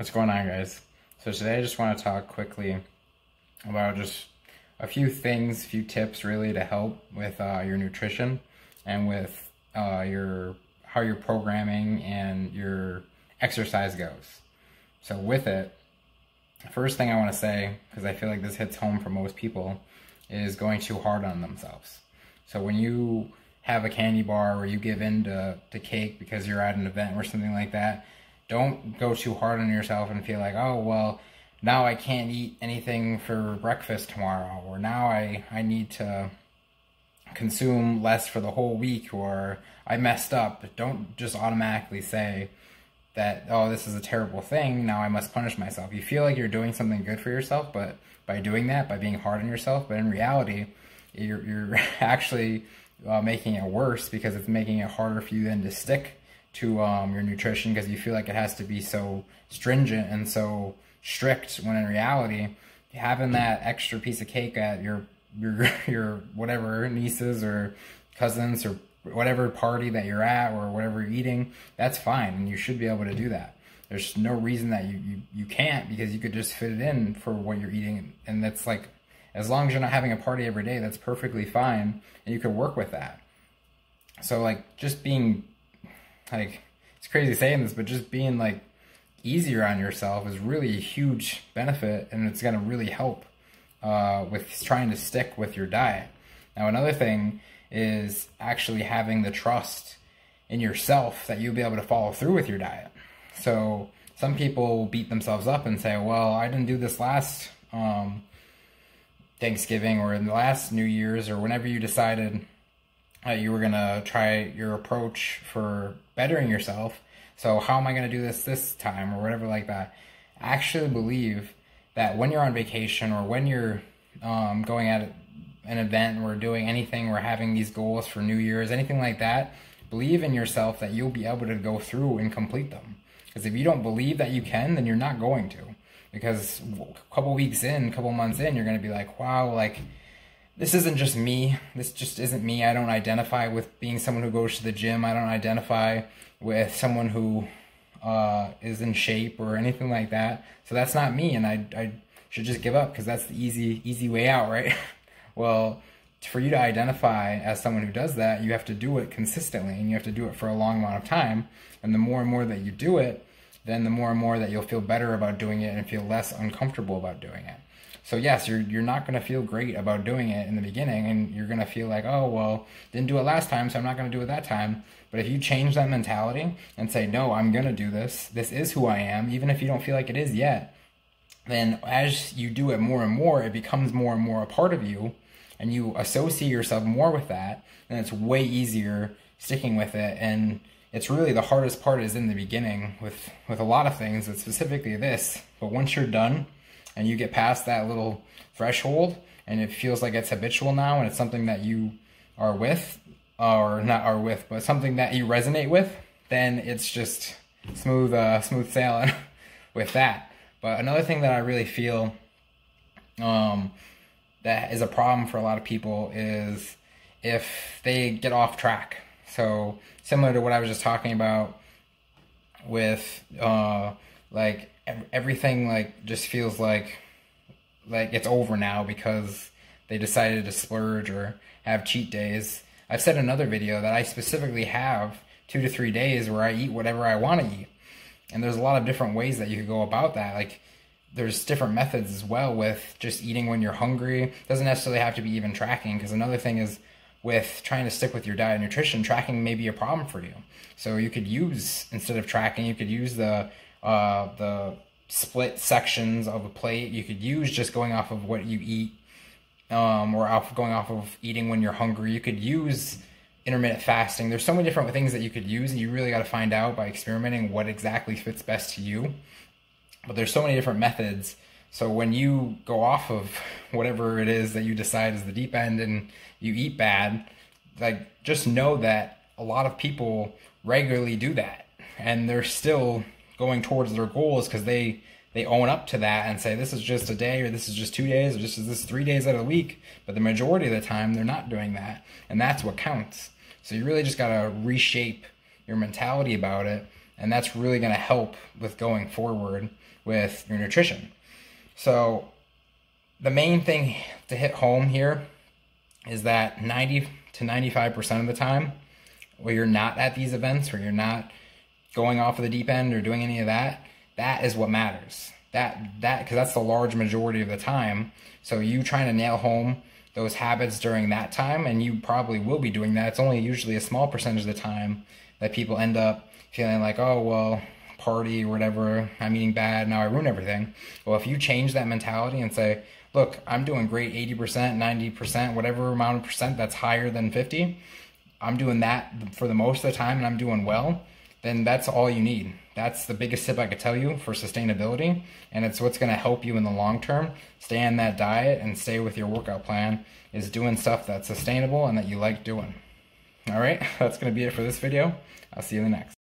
What's going on, guys? So today I just want to talk quickly about just a few things, few tips really to help with your nutrition and with how your programming and your exercise goes. So with it, first thing I want to say, because I feel like this hits home for most people, is going too hard on themselves. So when you have a candy bar or you give in to cake because you're at an event or something like that, don't go too hard on yourself and feel like, oh, well, now I can't eat anything for breakfast tomorrow, or now I need to consume less for the whole week, or I messed up. Don't just automatically say that, oh, this is a terrible thing, now I must punish myself. You feel like you're doing something good for yourself, but by doing that, by being hard on yourself, but in reality, you're actually making it worse, because it's making it harder for you then to stick to your nutrition, because you feel like it has to be so stringent and so strict, when in reality, having that extra piece of cake at your whatever nieces or cousins or whatever party that you're at or whatever you're eating, that's fine, and you should be able to do that. There's no reason that you can't, because you could just fit it in for what you're eating, and that's like, as long as you're not having a party every day, that's perfectly fine, and you could work with that. So like, just being like, it's crazy saying this, but just being like easier on yourself is really a huge benefit, and it's going to really help with trying to stick with your diet. Now, another thing is actually having the trust in yourself that you'll be able to follow through with your diet. So some people will beat themselves up and say, well, I didn't do this last Thanksgiving or in the last New Year's, or whenever you decided you were going to try your approach for bettering yourself. So how am I going to do this time, or whatever like that? Actually believe that when you're on vacation, or when you're going at an event, or doing anything, or having these goals for New Year's, anything like that, believe in yourself that you'll be able to go through and complete them. Because if you don't believe that you can, then you're not going to. Because a couple weeks in, a couple months in, you're going to be like, wow, like, this isn't just me. This just isn't me. I don't identify with being someone who goes to the gym. I don't identify with someone who is in shape or anything like that. So that's not me, and I should just give up, because that's the easy way out, right? Well, for you to identify as someone who does that, you have to do it consistently, and you have to do it for a long amount of time. And the more and more that you do it, then the more and more that you'll feel better about doing it and feel less uncomfortable about doing it. So yes, you're not going to feel great about doing it in the beginning, and you're going to feel like, oh, well, didn't do it last time, so I'm not going to do it that time. But if you change that mentality and say, no, I'm going to do this, this is who I am, even if you don't feel like it is yet, then as you do it more and more, it becomes more and more a part of you, and you associate yourself more with that, and it's way easier sticking with it. And it's really, the hardest part is in the beginning with a lot of things, but specifically this. But once you're done and you get past that little threshold, and it feels like it's habitual now, and it's something that you are with, or not are with, but something that you resonate with, then it's just smooth sailing with that. But another thing that I really feel that is a problem for a lot of people is if they get off track. So similar to what I was just talking about with like everything, like just feels like it's over now because they decided to splurge or have cheat days. I've said in another video that I specifically have 2 to 3 days where I eat whatever I want to eat. And there's a lot of different ways that you could go about that. Like, there's different methods as well with just eating when you're hungry. It doesn't necessarily have to be even tracking, because another thing is, with trying to stick with your diet and nutrition, tracking may be a problem for you. So you could use, instead of tracking, you could use the split sections of a plate. You could use just going off of what you eat, or going off of eating when you're hungry. You could use intermittent fasting. There's so many different things that you could use, and you really got to find out by experimenting what exactly fits best to you. But there's so many different methods. So when you go off of whatever it is that you decide is the deep end and you eat bad, like, just know that a lot of people regularly do that, and they're still going towards their goals because they own up to that and say, this is just a day, or this is just 2 days, or this is 3 days out of the week. But the majority of the time, they're not doing that, and that's what counts. So you really just got to reshape your mentality about it And that's really going to help with going forward with your nutrition. So the main thing to hit home here is that 90 to 95% of the time where you're not at these events, where you're not going off of the deep end or doing any of that, that is what matters. That because that's the large majority of the time. So you trying to nail home those habits during that time, and you probably will be doing that. It's only usually a small percentage of the time that people end up feeling like, oh, well, party or whatever, I'm eating bad, now I ruin everything. Well, if you change that mentality and say, look, I'm doing great 80%, 90%, whatever amount of percent that's higher than 50, I'm doing that for the most of the time and I'm doing well, then that's all you need. That's the biggest tip I could tell you for sustainability, and it's what's going to help you in the long term stay on that diet and stay with your workout plan, is doing stuff that's sustainable and that you like doing. All right, that's going to be it for this video. I'll see you in the next.